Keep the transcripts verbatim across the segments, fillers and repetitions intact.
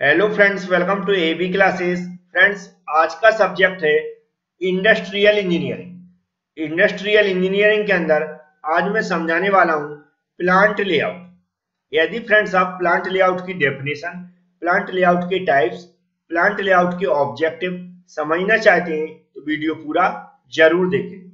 Hello friends, welcome to AB classes. Friends, आज का subject है इंडस्ट्रियल इंजीनियरिंग। इंडस्ट्रियल इंजीनियरिंग के अंदर आज मैं समझाने वाला हूं प्लांट लेआउट। यदि फ्रेंड्स आप प्लांट लेआउट की डेफिनेशन, प्लांट लेआउट के टाइप्स, प्लांट लेआउट के ऑब्जेक्टिव समझना चाहते हैं तो वीडियो पूरा जरूर देखें।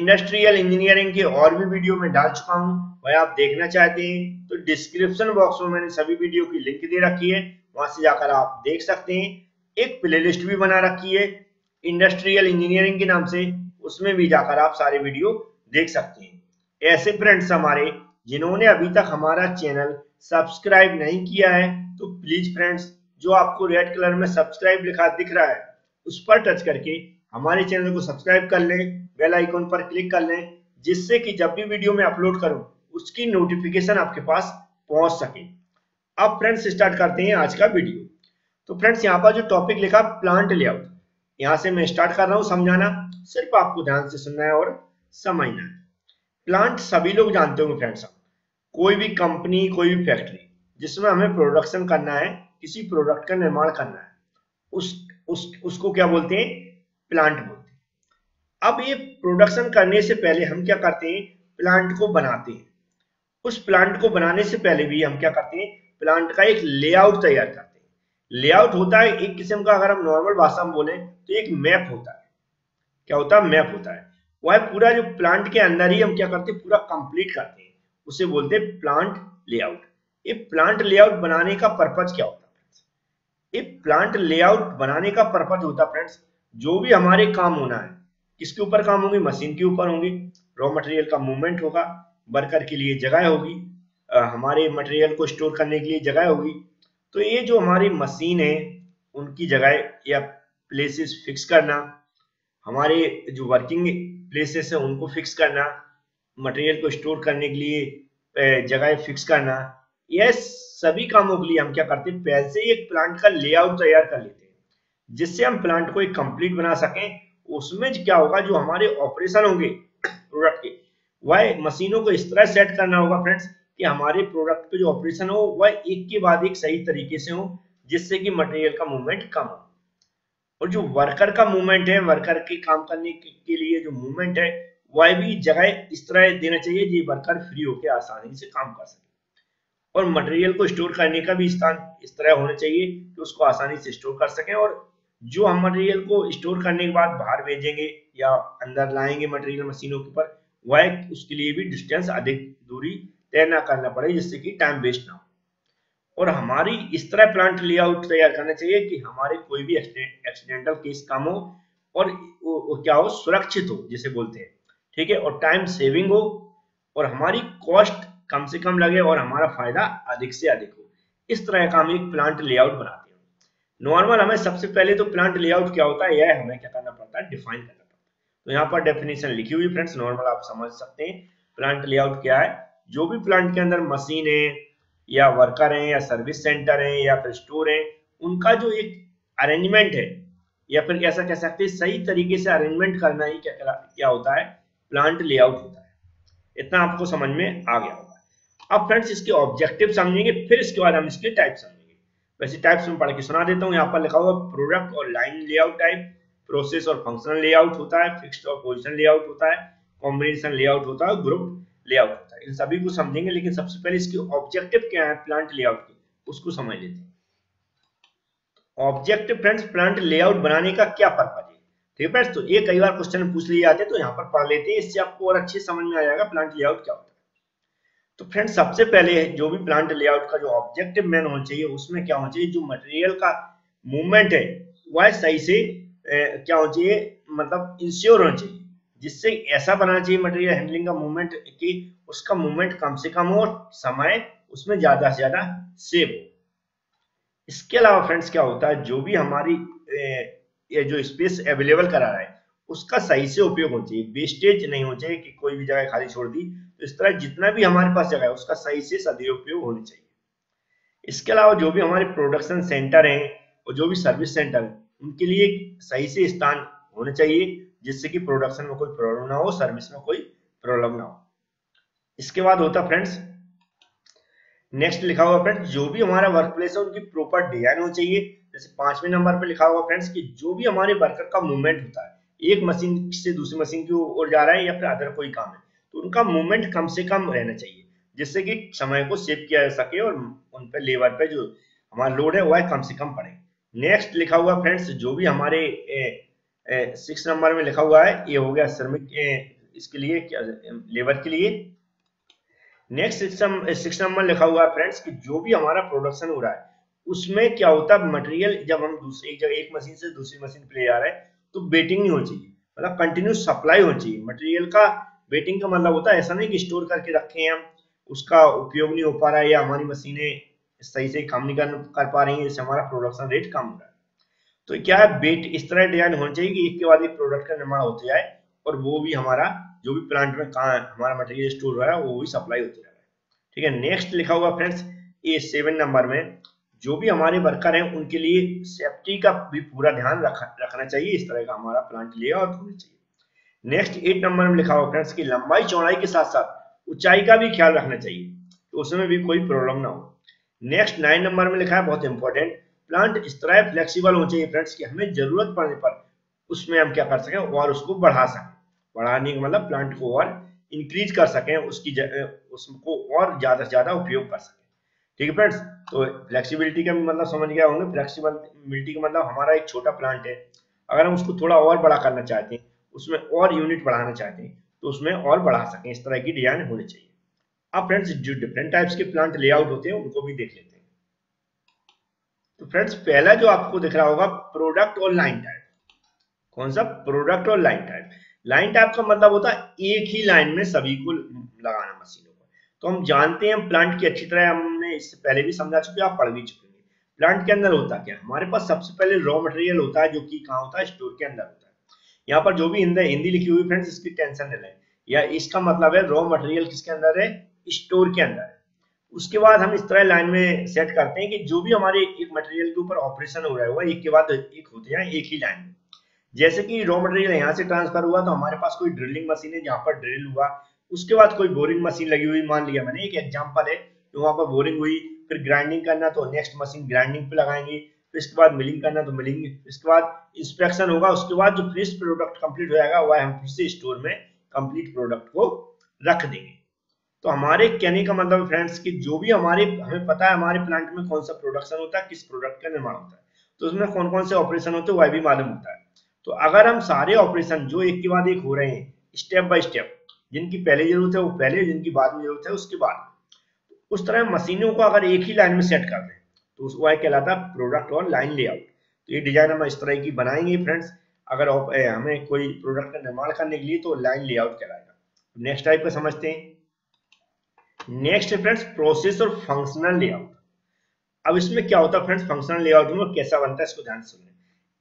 इंडस्ट्रियल इंजीनियरिंग के और भी वीडियो में डाल चुका हूँ, वह आप देखना चाहते हैं तो डिस्क्रिप्शन बॉक्स में मैंने सभी वीडियो की लिंक दे रखी है, वहां से जाकर आप देख सकते हैं। एक प्लेलिस्ट भी बना रखी है इंडस्ट्रियल इंजीनियरिंग के नाम से, उसमें भी जाकर आप सारे वीडियो देख सकते हैं। ऐसे फ्रेंड्स हमारे जिन्होंने अभी तक हमारा चैनल सब्सक्राइब नहीं किया है तो प्लीज फ्रेंड्स, जो आपको रेड कलर में सब्सक्राइब लिखा दिख रहा है उस पर टच करके हमारे चैनल को सब्सक्राइब कर लें, बेल आइकॉन पर क्लिक कर लें, जिससे कि जब भी वीडियो में अपलोड करूं उसकी नोटिफिकेशन आपके पास पहुंच सके। अब फ्रेंड्स स्टार्ट करते हैं आज का वीडियो। तो फ्रेंड्स यहाँ पर जो टॉपिक लिखा प्लांट लेआउट, यहाँ से मैं स्टार्ट कर रहा हूँ समझाना, सिर्फ आपको ध्यान से सुनना है और समझना है। प्लांट सभी लोग जानते होंगे फ्रेंड्स, कोई भी कंपनी, कोई भी फैक्ट्री जिसमें हमें प्रोडक्शन करना है, किसी प्रोडक्ट का निर्माण करना है, उस, उस उसको क्या बोलते हैं? प्लांट बोलते हैं। अब ये प्रोडक्शन करने से पहले हम क्या करते हैं? प्लांट को बनाते हैं। उस प्लांट को बनाने से पहले भी हम क्या करते हैं? प्लांट का एक लेआउट तैयार करते हैं। लेआउट होता है एक किस्म का, अगर हम नॉर्मल भाषा में बोले तो एक मैप होता है। क्या होता है? मैप होता है। वह पूरा जो प्लांट के अंदर ही हम क्या करते हैं? पूरा कंप्लीट करते हैं, उसे बोलते हैं प्लांट लेआउट। ये प्लांट लेआउट बनाने का पर्पज क्या होता है? ये प्लांट लेआउट बनाने का पर्पज होता है फ्रेंड्स, जो भी हमारे काम होना है, किसके ऊपर काम होंगे? मशीन के ऊपर होंगे। रॉ मटेरियल का मूवमेंट होगा, वर्कर के लिए जगह होगी, हमारे मटेरियल को स्टोर करने के लिए जगह होगी। तो ये जो हमारी मशीन है उनकी जगह या प्लेसेस फिक्स करना, हमारे जो वर्किंग प्लेसेस है उनको फिक्स करना, मटेरियल को स्टोर करने के लिए जगह फिक्स करना, यह सभी कामों के लिए हम क्या करते हैं? पहले से ही एक प्लांट का लेआउट तैयार कर लेते हैं, जिससे हम प्लांट को एक कंप्लीट बना सकें। उसमें क्या होगा? जो हमारे ऑपरेशन होंगे प्रोडक्ट के, वह मशीनों को इस तरह सेट करना होगा फ्रेंड्स कि हमारे प्रोडक्ट पे जो ऑपरेशन हो वह एक के बाद एक सही तरीके से हो, जिससे कि मटेरियल का मूवमेंट कम हो। और जो वर्कर का मूवमेंट है, वर्कर के काम करने के लिए जो मूवमेंट है वह भी जगह इस तरह देना चाहिए जी वर्कर फ्री होकर आसानी से काम कर सके। और मटेरियल को स्टोर करने का भी स्थान इस तरह होना चाहिए कि उसको आसानी से स्टोर कर सकें। और जो हम मटेरियल को स्टोर करने के बाद बाहर भेजेंगे या अंदर लाएंगे मटेरियल मशीनों के ऊपर, वह उसके लिए भी डिस्टेंस, अधिक दूरी तय ना करना पड़े, जिससे कि टाइम वेस्ट ना हो। और हमारी इस तरह प्लांट लेआउट तैयार करना चाहिए कि हमारे कोई भी एक्सीडेंटल केस कम हो और क्या हो? सुरक्षित हो, जिसे बोलते हैं, ठीक है। और टाइम सेविंग हो और हमारी कॉस्ट कम से कम लगे और हमारा फायदा अधिक से अधिक हो। इस तरह का हम एक प्लांट लेआउट बनाते हैं। नॉर्मल हमें सबसे पहले तो प्लांट लेआउट क्या होता है यह हमें क्या करना पड़ता है? डिफाइन करना पड़ता है। तो यहाँ पर डेफिनेशन लिखी हुई फ्रेंड्स, नॉर्मल आप समझ सकते हैं प्लांट लेआउट क्या है। जो भी प्लांट के अंदर मशीन है या वर्कर है या सर्विस सेंटर है या फिर स्टोर है, उनका जो एक अरेंजमेंट है या फिर ऐसा कह सकते हैं सही तरीके से अरेंजमेंट करना ही क्या क्या होता है? प्लांट लेआउट होता है। इतना आपको समझ में आ गया होगा। अब फ्रेंड्स इसके ऑब्जेक्टिव समझेंगे, फिर इसके बाद हम इसके टाइप समझेंगे। वैसे टाइप्स में पढ़ के सुना देता हूँ। यहाँ पर लिखा हुआ प्रोडक्ट और लाइन लेआउट टाइप, प्रोसेस और फंक्शनल लेआउट होता है, फिक्स्ड और पोजीशन लेआउट होता है, कॉम्बिनेशन लेआउट होता है, ग्रुप लेआउट होता है। इन सभी को समझेंगे, लेकिन सबसे पहले इसके ऑब्जेक्टिव क्या है प्लांट लेआउट के, उसको समझ लेते हैं। ऑब्जेक्टिव फ्रेंड्स, प्लांट लेआउट बनाने का क्या पर्पज है? ठीक है फ्रेंड्स, तो ये कई बार क्वेश्चन पूछ लिए जाते हैं, तो यहाँ पर पढ़ लेते हैं, इससे आपको और अच्छे समझ में आ जाएगा प्लांट लेआउट क्या होता है। तो फ्रेंड्स सबसे पहले जो भी प्लांट लेआउट का जो ऑब्जेक्टिव मेन होना चाहिए, उसमें क्या होना चाहिए? जो मटेरियल का मूवमेंट है वह सही से ए, क्या होना चाहिए? मतलब इंश्योर होना चाहिए, जिससे ऐसा बनाना चाहिए मटेरियल हैंडलिंग का मूवमेंट कि उसका मूवमेंट कम से कम हो और समय उसमें ज्यादा से ज्यादा सेव हो। इसके अलावा फ्रेंड्स क्या होता है? जो भी हमारी ए, जो स्पेस अवेलेबल करा रहा है उसका सही से उपयोग होना चाहिए। वेस्टेज नहीं होना चाहिए कि कोई भी जगह खाली छोड़ दी। तो इस तरह जितना भी हमारे पास जगह है उसका सही से सदुपयोग होना चाहिए। इसके अलावा जो भी हमारे प्रोडक्शन सेंटर हैं और जो भी सर्विस सेंटर हैं, उनके लिए सही से स्थान होना चाहिए, जिससे कि प्रोडक्शन में कोई प्रॉब्लम ना हो, सर्विस में कोई प्रॉब्लम ना हो। इसके बाद होता फ्रेंड्स नेक्स्ट लिखा हुआ फ्रेंड्स जो भी हमारा वर्क प्लेस है उनकी प्रॉपर डिजाइन होनी चाहिए। जैसे पांचवें नंबर पे लिखा हुआ फ्रेंड्स कि जो भी हमारे वर्कर का मूवमेंट होता है, एक मशीन से दूसरी मशीन की ओर जा रहा है या फिर अदर कोई काम है, तो उनका मूवमेंट कम से कम रहना चाहिए जिससे कि समय को सेव किया जा सके और उन पर लेबर पे जो हमारा लोड है वह कम से कम पड़े। नेक्स्ट लिखा हुआ फ्रेंड्स जो भी हमारे सिक्स नंबर में लिखा हुआ है ये हो गया श्रमिक इसके लिए क्या लेबर के लिए। नेक्स्ट सिक्स नंबर लिखा हुआ है फ्रेंड्स कि जो भी हमारा प्रोडक्शन हो रहा है उसमें क्या होता है मटेरियल जब हम दूसरी जब एक मशीन से दूसरी मशीन पे ले जा रहे हैं तो वेटिंग नहीं होनी चाहिए, मतलब कंटिन्यू सप्लाई होनी चाहिए। मटेरियल का वेटिंग का मतलब होता है ऐसा नहीं कि स्टोर करके रखे हैं हम, उसका उपयोग नहीं हो पा रहा है या हमारी मशीनें सही से काम नहीं कर पा रही है, जैसे हमारा प्रोडक्शन रेट कम हो रहा है। तो क्या है बेट इस तरह डिजाइन होनी चाहिए कि एक के बाद एक प्रोडक्ट का निर्माण होते जाए और वो भी हमारा जो भी प्लांट में कहाँ हमारा मटेरियल स्टोर हो रहा है वो भी सप्लाई होते जा रहा है, ठीक है। नेक्स्ट लिखा हुआ फ्रेंड्स ये सेवन नंबर में जो भी हमारे वर्कर हैं उनके लिए सेफ्टी का भी पूरा ध्यान रखा रखना चाहिए, इस तरह का हमारा प्लांट लिया और होना चाहिए। नेक्स्ट एट नंबर में लिखा हुआ फ्रेंड्स की लंबाई चौड़ाई के साथ साथ ऊंचाई का भी ख्याल रखना चाहिए तो उसमें भी कोई प्रॉब्लम ना हो। नेक्स्ट नाइन नंबर में लिखा है बहुत इंपॉर्टेंट प्लांट इस तरह फ्लेक्सिबल हो चाहिए फ्रेंड्स कि हमें जरूरत पड़ने पर उसमें हम क्या कर सकें और उसको बढ़ा सकें, बढ़ाने का मतलब प्लांट को और इंक्रीज कर सकें, उसकी उसको और ज्यादा से ज्यादा उपयोग कर सकें, ठीक है फ्रेंड्स। तो फ्लेक्सिबिलिटी का मतलब समझ गया होंगे, फ्लेक्सिबिलिटी का मतलब हमारा एक छोटा प्लांट है, अगर हम उसको थोड़ा और बड़ा करना चाहते हैं, उसमें और यूनिट बढ़ाना चाहते हैं तो उसमें और बढ़ा सकें, इस तरह की डिजाइन होनी चाहिए। अब फ्रेंड्स जो डिफरेंट टाइप्स के प्लांट लेआउट होते हैं उनको भी देख लेते हैं। तो फ्रेंड्स पहला जो आपको दिख रहा होगा प्रोडक्ट और लाइन टाइप, कौन सा प्रोडक्ट और लाइन टाइप। लाइन टाइप का मतलब होता है एक ही लाइन में सभी को लगाना मशीनों को। तो हम जानते हैं प्लांट की अच्छी तरह हमने इससे पहले भी समझा चुके, आप पढ़ भी चुके हैं प्लांट के अंदर होता क्या, हमारे पास सबसे पहले रॉ मटेरियल होता है जो कि कहाँ होता है स्टोर के अंदर होता है। यहाँ पर जो भी हिंदी लिखी हुई फ्रेंड्स इसकी टेंशन न लें, या इसका मतलब है रॉ मटेरियल किसके अंदर है स्टोर के अंदर है। उसके बाद हम इस तरह लाइन में सेट करते हैं कि जो भी हमारे एक मटेरियल के ऊपर ऑपरेशन हो रहा हुआ एक के बाद एक होते हैं एक ही लाइन में। जैसे कि रॉ मटेरियल यहाँ से ट्रांसफर हुआ तो हमारे पास कोई ड्रिलिंग मशीन है जहाँ पर ड्रिल हुआ, उसके बाद कोई बोरिंग मशीन लगी हुई, मान लिया मैंने एक एग्जाम्पल है, तो वहाँ पर बोरिंग हुई, फिर ग्राइंडिंग करना तो नेक्स्ट मशीन ग्राइंडिंग पे लगाएंगे, फिर इसके बाद मिलिंग करना तो मिलिंग, इसके बाद इंस्पेक्शन होगा, उसके बाद जो फिनिश प्रोडक्ट कंप्लीट हो जाएगा वह हम फिर से स्टोर में कंप्लीट प्रोडक्ट को रख देंगे। तो हमारे कहने का मतलब फ्रेंड्स कि जो भी हमारे हमें पता है हमारे प्लांट में कौन सा प्रोडक्शन होता है, किस प्रोडक्ट का निर्माण होता है, तो उसमें कौन कौन से ऑपरेशन होते हैं वह भी मालूम होता है। तो अगर हम सारे ऑपरेशन जो एक के बाद एक हो रहे हैं स्टेप बाय स्टेप, जिनकी पहले जरूरत है वो पहले, जिनकी बाद में जरूरत है उसके बाद, उस तरह मशीनों को अगर एक ही लाइन में सेट कर दें तो वह कहलाता है प्रोडक्ट और लाइन लेआउट। तो ये डिजाइन हम इस तरह की बनाएंगे फ्रेंड्स, अगर हमें कोई प्रोडक्ट का निर्माण करने के लिए तो लाइन लेआउट कहलाएगा। नेक्स्ट टाइप का समझते हैं। नेक्स्ट फ्रेंड्स प्रोसेस और फंक्शनल लेआउट। अब इसमें क्या होता है फ्रेंड्स फंक्शनल लेआउट में कैसा बनता है इसको ध्यान से सुनिए।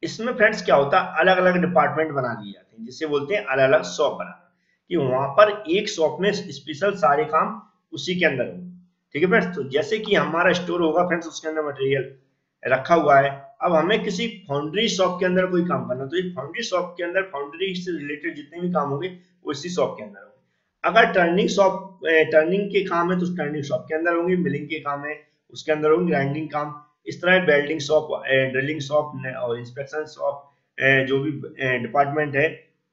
इसमें फ्रेंड्स क्या होता है अलग अलग डिपार्टमेंट बना दिए जाते हैं जिसे बोलते हैं अलग अलग शॉप बनाना, कि वहां पर एक शॉप में स्पेशल सारे काम उसी के अंदर हो, ठीक है फ्रेंड्स। तो जैसे कि हमारा स्टोर होगा फ्रेंड्स उसके अंदर मटेरियल रखा हुआ है, अब हमें किसी फाउंड्री शॉप के अंदर कोई काम करना तो एक फाउंड्री शॉप के अंदर फाउंड्री से रिलेटेड जितने भी काम होंगे वो इसी शॉप के अंदर होंगे। अगर टर्निंग शॉप टर्निंग के काम है तो टर्निंग शॉप के अंदर होंगे, मिलिंग के काम है उसके अंदर होंगे, ग्राइंडिंग काम, इस तरह बेल्डिंग शॉप, ड्रिलिंग शॉप और इंस्पेक्शन शॉप, जो भी डिपार्टमेंट है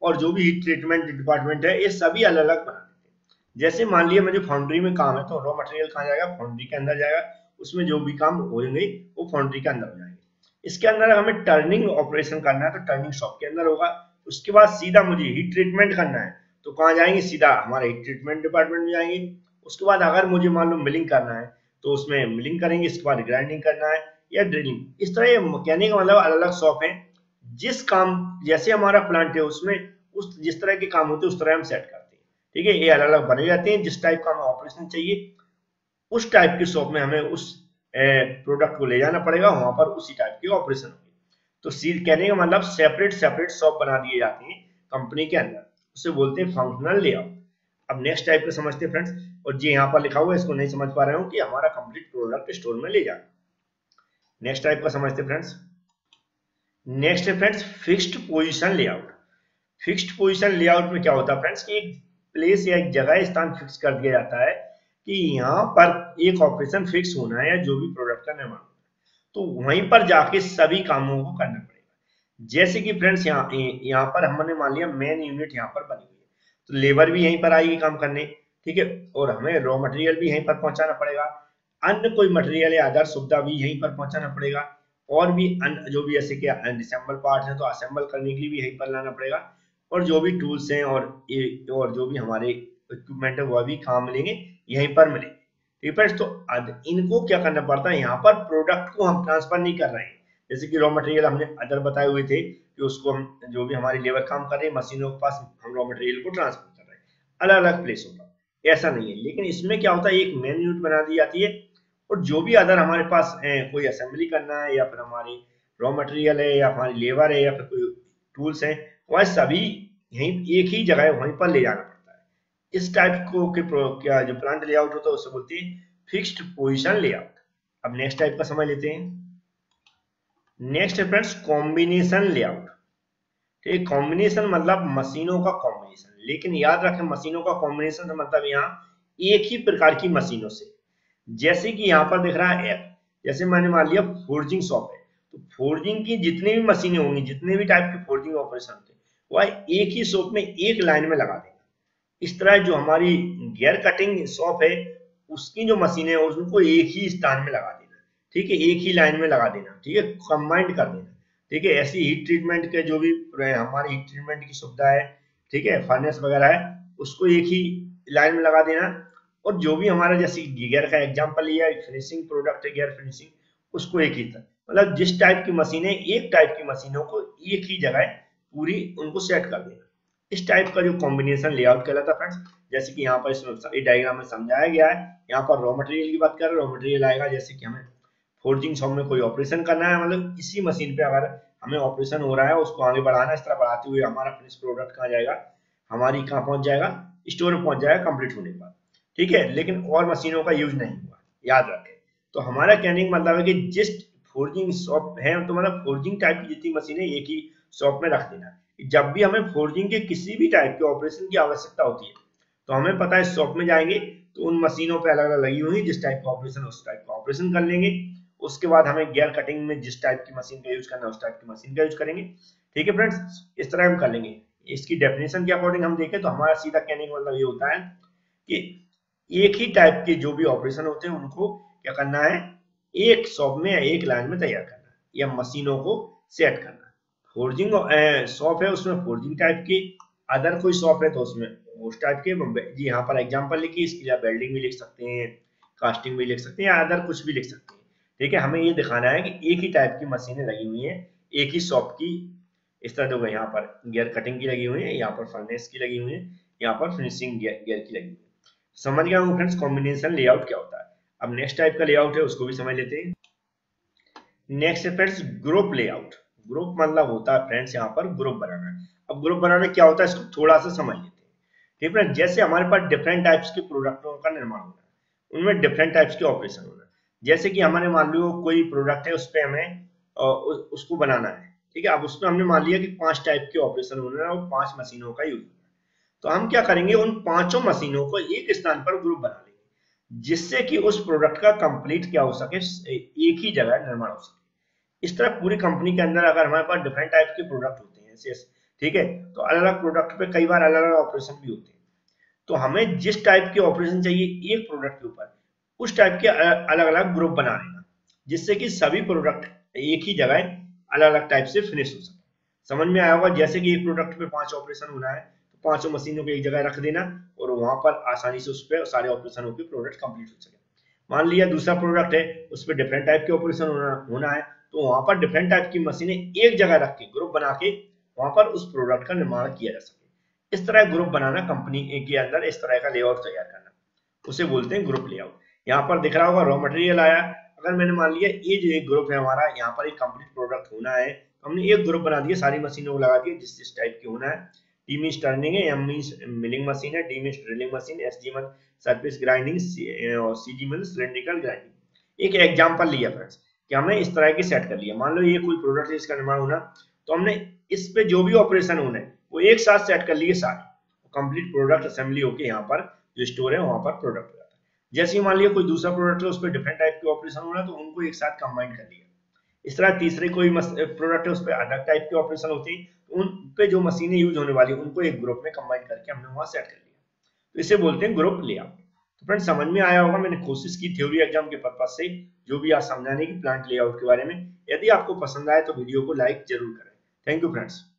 और जो भी हीट ट्रीटमेंट डिपार्टमेंट है, ये सभी अलग अलग बना देते हैं। जैसे मान लिया मुझे फाउंड्री में काम है तो रॉ मटेरियल कहाँ जाएगा फाउंड्री के अंदर जाएगा, उसमें जो भी काम होंगे वो फाउंड्री के अंदर हो जाएंगे। इसके अंदर हमें टर्निंग ऑपरेशन करना है तो टर्निंग शॉप के अंदर होगा, उसके बाद सीधा मुझे हीट ट्रीटमेंट करना है तो कहाँ जाएंगे सीधा हमारे हीट ट्रीटमेंट डिपार्टमेंट में जाएंगे। उसके बाद अगर मुझे मान लो मिलिंग करना है तो उसमें मिलिंग करेंगे, इसके बाद ग्राइंडिंग करना है या ड्रिलिंग, इस तरह ये मैकेनिक मतलब अलग अलग शॉप है। जिस काम जैसे हमारा प्लांट है उसमें उस जिस तरह के काम होते हैं उस तरह हम सेट करते हैं, ठीक है। ये अलग अलग बने जाते हैं, जिस टाइप का हमें ऑपरेशन चाहिए उस टाइप के शॉप में हमें उस प्रोडक्ट को ले जाना पड़ेगा, वहां पर उसी टाइप के ऑपरेशन होंगे। तो सील कहने का मतलब सेपरेट सेपरेट शॉप बना दिए जाते हैं कंपनी के अंदर, उसे बोलते हैं फंक्शनल लेआउट। अब नेक्स्ट टाइप पे समझते हैं फ्रेंड्स, और जी यहाँ पर लिखा हुआ है इसको नहीं समझ पा रहे हो कि हमारा कंप्लीट प्रोडक्ट स्टोर में ले जाना। नेक्स्ट टाइप का समझते हैं फ्रेंड्स। नेक्स्ट है friends fixed position layout. Fixed position layout में क्या होता है फ्रेंड्स कि एक प्लेस या एक जगह स्थान फिक्स कर दिया जाता है कि यहाँ पर एक ऑपरेशन फिक्स होना है या जो भी प्रोडक्ट का निर्माण होना है, तो वहीं पर जाके सभी कामों को करना पड़ेगा। जैसे कि फ्रेंड्स यहाँ यहाँ पर हमने मान लिया मेन यूनिट यहाँ पर बनी हुई है, तो लेबर भी यहीं पर आएगी काम करने, ठीक है, और हमें रॉ मटेरियल भी यहीं पर पहुंचाना पड़ेगा, अन्य कोई मटेरियल या आधार सुविधा भी यहीं पर पहुंचाना पड़ेगा, और भी अन्य जो भी ऐसे के असेंबल पार्ट हैं तो असेंबल करने के लिए भी यहीं पर लाना पड़ेगा, और जो भी टूल्स हैं और और जो भी हमारे इक्विपमेंट है वह भी काम लेंगे यहीं पर मिलेंगे। फ्रेंड्स तो इनको क्या करना पड़ता है, यहाँ पर प्रोडक्ट को हम ट्रांसफर नहीं कर रहे हैं, जैसे कि रॉ मटेरियल हमने अदर बताए हुए थे कि उसको हम जो भी हमारी लेबर काम कर रहे हैं मशीनों के पास हम रॉ मटेरियल को ट्रांसफर कर रहे हैं, अलग अलग प्लेस होगा, ऐसा नहीं है। लेकिन इसमें क्या होता है, एक मेन यूनिट बना दी जाती है और जो भी अदर हमारे पास है, कोई असेंबली करना है या फिर हमारी रॉ मटेरियल है या हमारी लेबर है या फिर कोई टूल्स है, वह सभी यहीं एक ही जगह वहीं पर ले जाना पड़ता है। इस टाइप को के क्या जो प्लांट लेआउट होता है उससे बोलते हैं फिक्स्ड पोजिशन लेआउट। अब नेक्स्ट टाइप का समझ लेते हैं। नेक्स्ट है फ्रेंड्स कॉम्बिनेशन लेआउट। ठीक, कॉम्बिनेशन मतलब मशीनों का कॉम्बिनेशन, लेकिन याद रखें मशीनों का कॉम्बिनेशन मतलब यहाँ एक ही प्रकार की मशीनों से, जैसे कि यहाँ पर दिख रहा है एप, जैसे मैंने मान लिया फोर्जिंग शॉप है, तो फोर्जिंग की जितनी भी मशीनें होंगी, जितने भी टाइप के फोर्जिंग ऑपरेशन होते हैं, वह एक ही शॉप में एक लाइन में लगा देगा। इस तरह जो हमारी गियर कटिंग शॉप है उसकी जो मशीनें हैं उनको एक ही स्थान में लगा देना, ठीक है, एक ही लाइन में लगा देना, ठीक है, कंबाइंड कर देना, ठीक है। ऐसी हीट ट्रीटमेंट के जो भी हमारी हीट ट्रीटमेंट की सुविधा है, ठीक है, फर्नेस वगैरह है, उसको एक ही लाइन में लगा देना, और जो भी हमारा जैसे गियर का एग्जांपल लिया फिनिशिंग प्रोडक्ट है गियर फिनिशिंग, उसको एक ही था, मतलब जिस टाइप की मशीनें एक टाइप की मशीनों को एक ही जगह पूरी उनको सेट कर देना, इस टाइप का जो कॉम्बिनेशन लेआउट कहलाता है फ्रेंड्स। जैसे कि यहाँ पर इस डायग्राम में समझाया गया है, यहाँ पर रॉ मटेरियल की बात कर रहे हैं, रॉ मटेरियल आएगा जैसे कि हमें फोर्जिंग शॉप में कोई ऑपरेशन करना है, मतलब इसी मशीन पे अगर हमें ऑपरेशन हो रहा है उसको आगे बढ़ाना, इस तरह बढ़ाते हुए हमारा फिनिश प्रोडक्ट कहाँ जाएगा, हमारी कहाँ पहुँच जाएगा, स्टोर में पहुँच जाएगा कंप्लीट होने के बाद, ठीक है, लेकिन और मशीनों का यूज नहीं हुआ, याद रखें। तो हमारा कहने का मतलब है कि जिस फोर्जिंग शॉप है तो मतलब फोर्जिंग टाइप की जितनी मशीनें एक ही शॉप में रख देना। जब भी हमें फोर्जिंग के किसी भी टाइप के ऑपरेशन की आवश्यकता होती है तो हमें पता है शॉप में जाएंगे तो उन मशीनों पे अलग अलग लगी हुई, जिस टाइप का ऑपरेशन उस टाइप का ऑपरेशन कर लेंगे, उसके बाद हमें गियर कटिंग में जिस टाइप की मशीन का यूज करना है उस टाइप की मशीन का यूज करेंगे, ठीक है फ्रेंड्स, इस तरह हम कर लेंगे। इसकी डेफिनेशन के अकॉर्डिंग हम देखें तो हमारा सीधा कहने का मतलब ये होता है कि एक ही टाइप के जो भी ऑपरेशन होते हैं उनको क्या करना है, एक शॉप में या एक लाइन में तैयार करना या मशीनों को सेट करना। फोर्जिंग शॉप है उसमें फोर्जिंग टाइप की, अदर कोई शॉप है तो उसमें उस टाइप के जी, यहाँ पर एग्जांपल लिखी, इसके लिए वेल्डिंग भी लिख सकते हैं, कास्टिंग भी लिख सकते हैं, अदर कुछ भी लिख सकते हैं, ठीक है। हमें ये दिखाना है कि एक ही टाइप की मशीनें लगी हुई हैं, एक ही शॉप की। इस तरह देखो यहाँ पर गियर कटिंग की लगी हुई है, यहाँ पर फर्नेस की लगी हुई है, यहाँ पर फिनिशिंग गियर की लगी हुई है। समझ गया हूँ फ्रेंड्स कॉम्बिनेशन लेआउट क्या होता है। अब नेक्स्ट टाइप का लेआउट है उसको भी समझ लेते हैं। नेक्स्ट है फ्रेंड्स ग्रुप लेआउट। ग्रुप मतलब होता है फ्रेंड्स यहाँ पर ग्रुप बनाना। अब ग्रुप बनाना क्या होता है इसको थोड़ा सा समझ लेते हैं। फ्रेंड्स जैसे हमारे पास डिफरेंट टाइप्स के प्रोडक्टों का निर्माण होना है, उनमें डिफरेंट टाइप्स के ऑपरेशन होना है। जैसे कि हमारे मान लो कोई प्रोडक्ट है उस पर हमें उसको बनाना है, ठीक है। अब उसमें हमने मान लिया कि पांच टाइप के ऑपरेशन होना है और पांच मशीनों का यूज होना है, तो हम क्या करेंगे उन पांचों मशीनों को एक स्थान पर ग्रुप बना लेंगे, जिससे कि उस प्रोडक्ट का कंप्लीट क्या हो सके, एक ही जगह निर्माण हो सके। इस तरह पूरी कंपनी के अंदर अगर हमारे पास डिफरेंट टाइप के प्रोडक्ट होते हैं, ठीक है, तो अलग अलग प्रोडक्ट पे कई बार अलग अलग ऑपरेशन भी होते हैं, तो हमें जिस टाइप के ऑपरेशन चाहिए एक प्रोडक्ट के ऊपर, उस टाइप के अलग अलग ग्रुप बना लेना, जिससे कि सभी प्रोडक्ट एक ही जगह अलग अलग टाइप से फिनिश हो सके। समझ में आया होगा। जैसे कि एक प्रोडक्ट पे पांच ऑपरेशन होना है तो पांचों मशीनों को एक जगह रख देना और वहां पर आसानी से उस पर सारे ऑपरेशन होकर प्रोडक्ट कंप्लीट हो सके। मान लिया दूसरा प्रोडक्ट है, उस पर डिफरेंट टाइप के ऑपरेशन होना है, तो वहां पर डिफरेंट टाइप की मशीनें एक जगह रख के ग्रुप बना के वहां पर उस प्रोडक्ट का निर्माण किया जा सके। इस तरह ग्रुप बनाना, कंपनी के अंदर इस तरह का लेआउट तैयार करना, उसे बोलते हैं ग्रुप लेआउट। यहाँ पर दिख रहा होगा रॉ मटेरियल आया, अगर मैंने मान लिया ये जो एक ग्रुप है हमारा, यहाँ पर एक कंप्लीट प्रोडक्ट होना है, तो हमने एक ग्रुप बना दिया, सारी मशीनों को लगा दिया जिस जिस टाइप की होना है। टी मींस टर्निंग है, एम मींस मिलिंग मशीन है, D means drilling machine, S D means surface grinding और C G means cylindrical grinding. एक एग्जाम्पल लिया फ्रेंड्स कि हमने इस तरह की सेट कर लिया, मान लो ये कोई प्रोडक्ट है इसका निर्माण होना, तो हमने इस पे जो भी ऑपरेशन होना है वो एक साथ सेट कर लिए सारे, कंप्लीट प्रोडक्ट असेंबली होके यहाँ पर जो स्टोर है वहाँ पर प्रोडक्ट हो जाता है। जैसे ही मान लिया कोई दूसरा प्रोडक्ट है उस पर डिफरेंट टाइप के ऑपरेशन हो रहा है तो उनको एक साथ कंबाइन कर लिया। इस तरह तीसरे कोई प्रोडक्ट है उस पर अलग टाइप के ऑपरेशन होते हैं तो उन पे जो मशीनें यूज होने वाली हैं उनको एक ग्रुप में कंबाइन करके हमने वहां सेट कर लिया, तो इसे बोलते हैं ग्रुप लेआउट। तो फ्रेंड समझ में आया होगा, मैंने कोशिश की थ्योरी एग्जाम के पर्पज से जो भी आप समझाने की प्लांट लेआउट के बारे में। यदि आपको पसंद आए तो वीडियो को लाइक जरूर करें। Thank you friends.